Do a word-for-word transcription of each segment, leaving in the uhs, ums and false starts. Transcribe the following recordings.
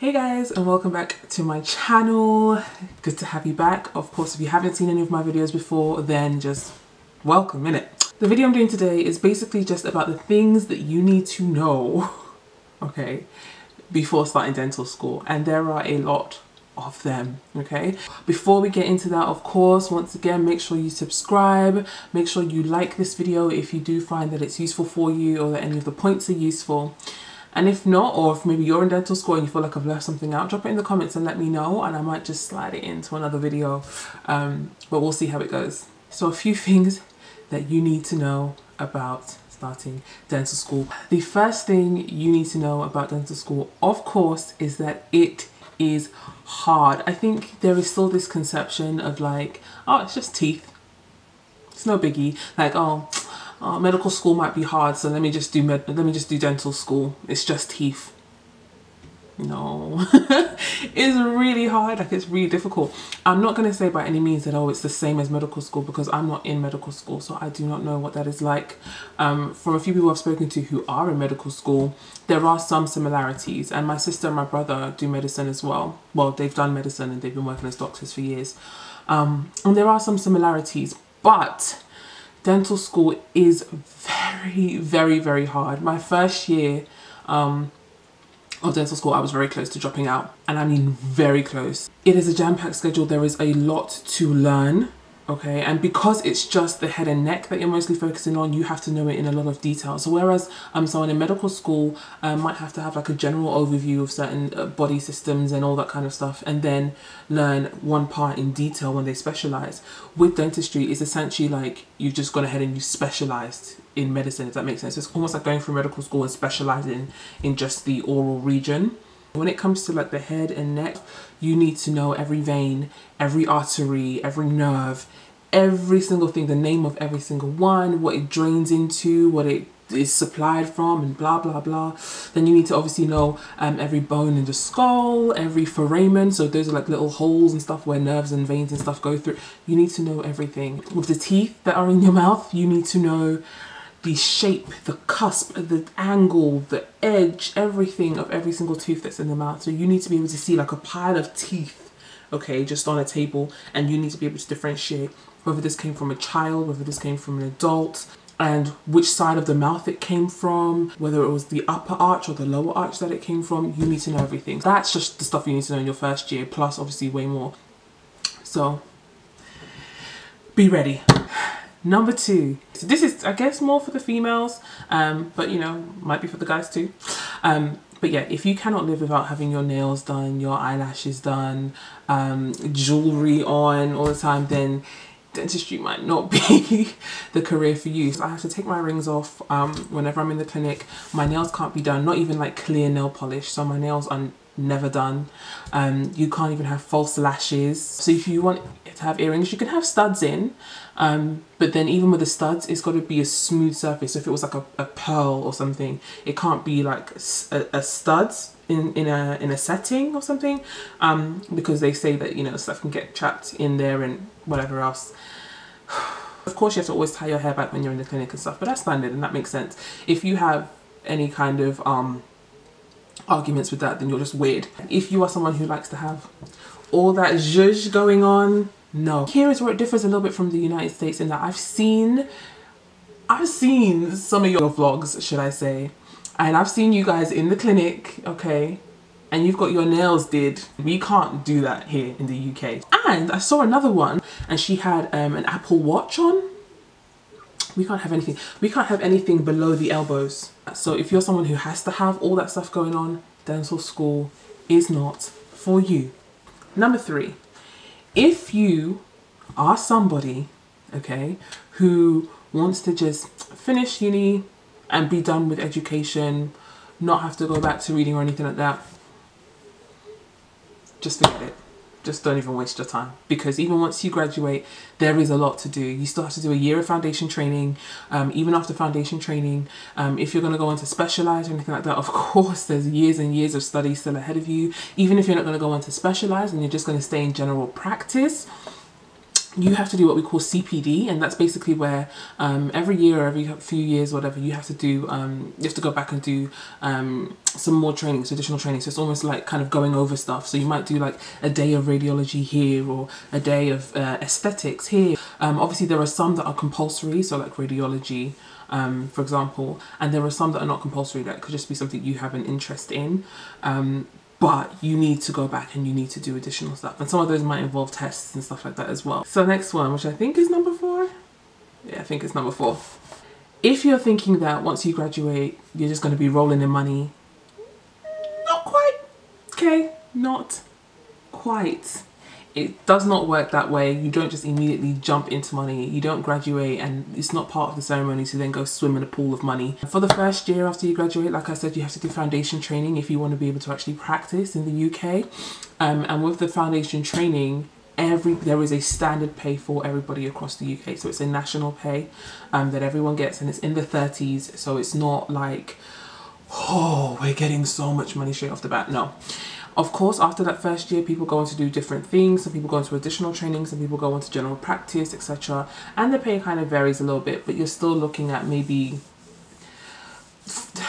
Hey guys, and welcome back to my channel. Good to have you back. Of course, if you haven't seen any of my videos before, then just welcome, innit? The video I'm doing today is basically just about the things that you need to know, okay, before starting dental school, and there are a lot of them, okay? Before we get into that, of course, once again, make sure you subscribe, make sure you like this video if you do find that it's useful for you or that any of the points are useful. And if not, or if maybe you're in dental school and you feel like I've left something out, drop it in the comments and let me know, and I might just slide it into another video, um, but we'll see how it goes. So a few things that you need to know about starting dental school. The first thing you need to know about dental school, of course, is that it is hard. I think there is still this conception of like, oh, it's just teeth, it's no biggie. Like, oh, Uh, medical school might be hard, so let me just do med let me just do dental school, it's just teeth. No. It's really hard, like it's really difficult. I'm not going to say by any means that, oh, it's the same as medical school, because I'm not in medical school, so I do not know what that is like. Um, from a few people I've spoken to who are in medical school, there are some similarities, and my sister and my brother do medicine as well. Well, they've done medicine and they've been working as doctors for years, um, and there are some similarities, but dental school is very, very, very hard. My first year um, of dental school, I was very close to dropping out, and I mean very close. It is a jam-packed schedule. There is a lot to learn, okay? And because it's just the head and neck that you're mostly focusing on, you have to know it in a lot of detail. So whereas um, someone in medical school uh, might have to have like a general overview of certain uh, body systems and all that kind of stuff, and then learn one part in detail when they specialize, with dentistry it's essentially like you've just gone ahead and you specialized in medicine, if that makes sense. So it's almost like going through medical school and specializing in just the oral region. When it comes to like the head and neck, you need to know every vein, every artery, every nerve, every single thing, the name of every single one, what it drains into, what it is supplied from, and blah blah blah. Then you need to obviously know um, every bone in the skull, every foramen, so those are like little holes and stuff where nerves and veins and stuff go through. You need to know everything. With the teeth that are in your mouth, you need to know the shape, the cusp, the angle, the edge, everything of every single tooth that's in the mouth. So you need to be able to see like a pile of teeth, okay, just on a table, and you need to be able to differentiate whether this came from a child, whether this came from an adult, and which side of the mouth it came from, whether it was the upper arch or the lower arch that it came from. You need to know everything. That's just the stuff you need to know in your first year, plus obviously way more. So be ready. Number two, so this is, I guess, more for the females, um, but you know, might be for the guys too. Um, but yeah, if you cannot live without having your nails done, your eyelashes done, um, jewelry on all the time, then dentistry might not be the career for you. So I have to take my rings off um, whenever I'm in the clinic. My nails can't be done, not even like clear nail polish, so my nails are never done. Um, you can't even have false lashes. So if you want to have earrings, you can have studs in, um, but then even with the studs, it's got to be a smooth surface. So if it was like a, a pearl or something, it can't be like a, a stud in, in a in a setting or something, um, because they say that, you know, stuff can get trapped in there and whatever else. Of course, you have to always tie your hair back when you're in the clinic and stuff, but that's standard and that makes sense. If you have any kind of um, arguments with that, then you're just weird. If you are someone who likes to have all that zhuzh going on, no. Here is where it differs a little bit from the United States, in that I've seen, I've seen some of your vlogs, should I say, and I've seen you guys in the clinic, okay, and you've got your nails did. We can't do that here in the U K. And I saw another one, and she had um, an Apple Watch on. We can't have anything. We can't have anything below the elbows. So if you're someone who has to have all that stuff going on, dental school is not for you. Number three, if you are somebody, okay, who wants to just finish uni and be done with education, not have to go back to reading or anything like that, just forget it. Just don't even waste your time, because even once you graduate, there is a lot to do. You still have to do a year of foundation training. Um, even after foundation training, um, if you're going to go on to specialize or anything like that, of course, there's years and years of study still ahead of you. Even if you're not going to go on to specialize and you're just going to stay in general practice, you have to do what we call C P D, and that's basically where um, every year or every few years, whatever, you have to do, um, you have to go back and do um, some more training, so additional training. So it's almost like kind of going over stuff. So you might do like a day of radiology here or a day of uh, aesthetics here. Um, obviously there are some that are compulsory, so like radiology, um, for example, and there are some that are not compulsory, that could just be something you have an interest in. Um, But you need to go back and you need to do additional stuff. And some of those might involve tests and stuff like that as well. So next one, which I think is number four. Yeah, I think it's number four. If you're thinking that once you graduate, you're just going to be rolling in money. Not quite. Okay, not quite. It does not work that way. You don't just immediately jump into money. You don't graduate and it's not part of the ceremony to then go swim in a pool of money. For the first year after you graduate, like I said, you have to do foundation training if you want to be able to actually practice in the U K. Um, and with the foundation training, every there is a standard pay for everybody across the U K. So it's a national pay um, that everyone gets, and it's in the thirties. So it's not like, oh, we're getting so much money straight off the bat. No. Of course, after that first year, people go on to do different things. Some people go into additional training, some people go on to general practice, et cetera. And the pay kind of varies a little bit, but you're still looking at maybe,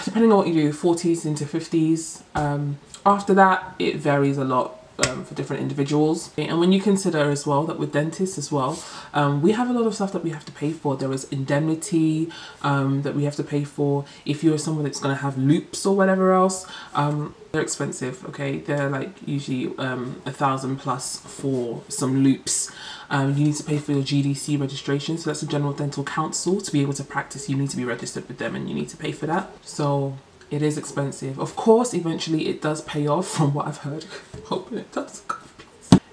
depending on what you do, forties into fifties. Um, after that, it varies a lot. Um, for different individuals. And when you consider as well that with dentists as well, um, we have a lot of stuff that we have to pay for. There is indemnity um, that we have to pay for. If you're someone that's going to have loops or whatever else, um, they're expensive, okay? They're like usually um, a thousand plus for some loops. Um, you need to pay for your G D C registration, so that's the General Dental Council. To be able to practice, you need to be registered with them and you need to pay for that. So it is expensive. Of course, eventually it does pay off from what I've heard. Hoping it does.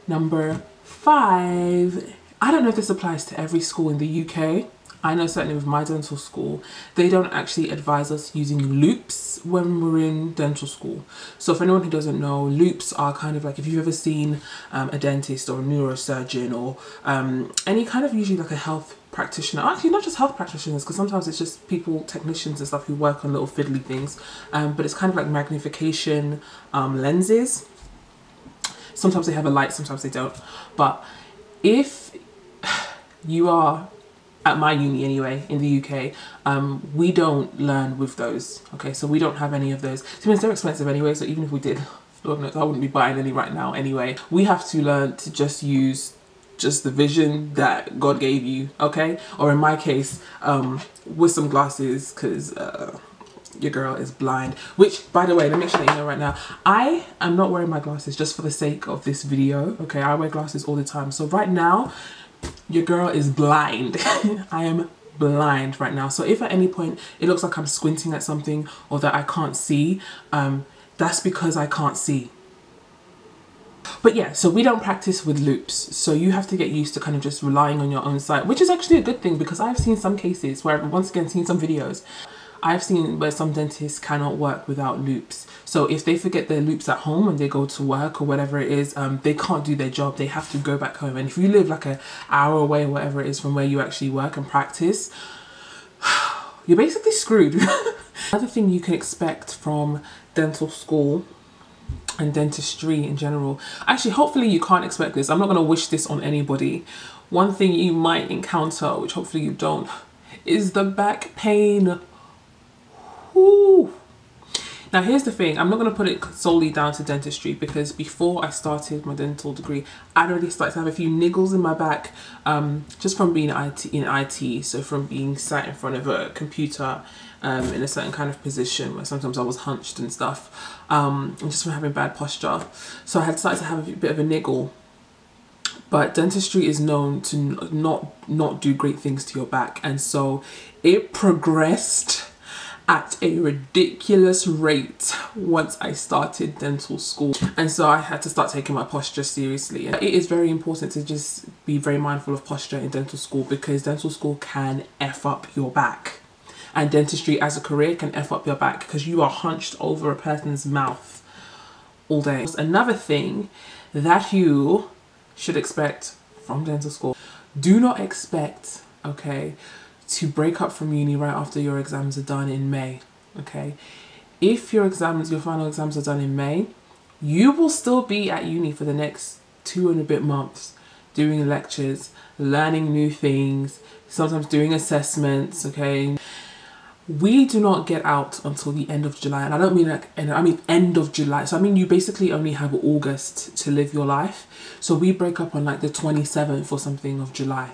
Number five. I don't know if this applies to every school in the U K. I know certainly with my dental school, they don't actually advise us using loops when we're in dental school. So for anyone who doesn't know, loops are kind of like, if you've ever seen um, a dentist or a neurosurgeon or um, any kind of, usually like a health practitioner, actually not just health practitioners, because sometimes it's just people, technicians and stuff who work on little fiddly things, um, but it's kind of like magnification um, lenses. Sometimes they have a light, sometimes they don't. But if you are at my uni anyway, in the U K, um, we don't learn with those, okay? So we don't have any of those. So they're expensive anyway, so even if we did, Lord knows, I wouldn't be buying any right now anyway. We have to learn to just use just the vision that God gave you, okay? Or in my case, um, with some glasses, because uh, your girl is blind. Which, by the way, let me make sure that you know right now, I am not wearing my glasses just for the sake of this video, okay? I wear glasses all the time. So right now, your girl is blind. I am blind right now. So if at any point it looks like I'm squinting at something or that I can't see, um, that's because I can't see. But yeah, so we don't practice with loops. So you have to get used to kind of just relying on your own sight, which is actually a good thing, because I've seen some cases where, once again, seen some videos, I've seen where some dentists cannot work without loops. So if they forget their loops at home and they go to work or whatever it is, um, they can't do their job. They have to go back home. And if you live like an hour away or whatever it is from where you actually work and practice, you're basically screwed. Another thing you can expect from dental school and dentistry in general, actually, hopefully you can't expect this. I'm not going to wish this on anybody. One thing you might encounter, which hopefully you don't, is the back pain. Ooh. Now here's the thing, I'm not going to put it solely down to dentistry, because before I started my dental degree, I'd already started to have a few niggles in my back, um, just from being I T in I T, so from being sat in front of a computer um, in a certain kind of position where sometimes I was hunched and stuff, um, and just from having bad posture. So I had started to have a bit of a niggle. But dentistry is known to not not do great things to your back, and so it progressed at a ridiculous rate once I started dental school. And so I had to start taking my posture seriously. It is very important to just be very mindful of posture in dental school, because dental school can F up your back. And dentistry as a career can F up your back, because you are hunched over a person's mouth all day. Another thing that you should expect from dental school, do not expect, okay, to break up from uni right after your exams are done in May, okay? If your exams, your final exams are done in May, you will still be at uni for the next two and a bit months. doing lectures, learning new things, sometimes doing assessments, okay? We do not get out until the end of July, and I don't mean like, and I mean end of July. So I mean you basically only have August to live your life. So we break up on like the twenty-seventh or something of July.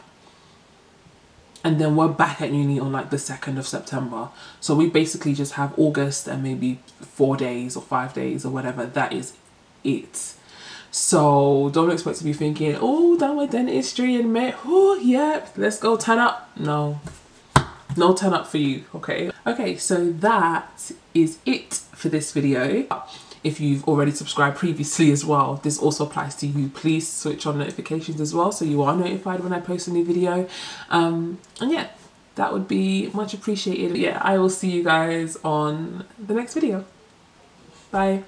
And then we're back at uni on like the second of September. So we basically just have August and maybe four days or five days or whatever. That is it. So don't expect to be thinking, oh, done with dentistry in May. Oh, yeah, let's go turn up. No. No turn up for you, okay? Okay, so that is it for this video. If you've already subscribed previously as well, this also applies to you. Please switch on notifications as well so you are notified when I post a new video. Um, and yeah, that would be much appreciated. Yeah, I will see you guys on the next video. Bye.